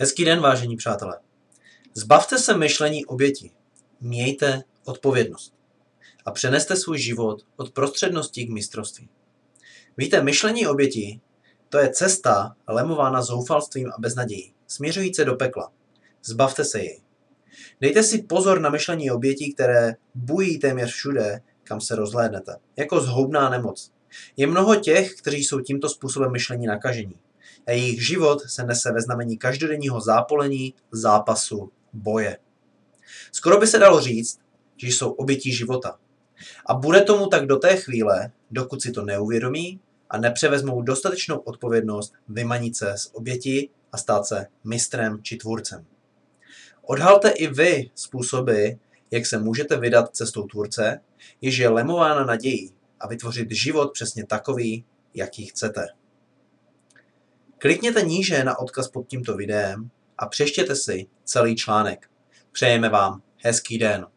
Hezký den, vážení přátelé. Zbavte se myšlení oběti, mějte odpovědnost a přeneste svůj život od prostředností k mistrovství. Víte, myšlení oběti, to je cesta lemována zoufalstvím a beznadějí, směřující do pekla. Zbavte se jej. Dejte si pozor na myšlení obětí, které bují téměř všude, kam se rozhlédnete, jako zhoubná nemoc. Je mnoho těch, kteří jsou tímto způsobem myšlení nakažení. A jejich život se nese ve znamení každodenního zápolení, zápasu, boje. Skoro by se dalo říct, že jsou obětí života. A bude tomu tak do té chvíle, dokud si to neuvědomí a nepřevezmou dostatečnou odpovědnost vymanit se z oběti a stát se mistrem či tvůrcem. Odhalte i vy způsoby, jak se můžete vydat cestou tvůrce, jež je lemována nadějí a vytvořit život přesně takový, jaký chcete. Klikněte níže na odkaz pod tímto videem a přečtěte si celý článek. Přejeme vám hezký den.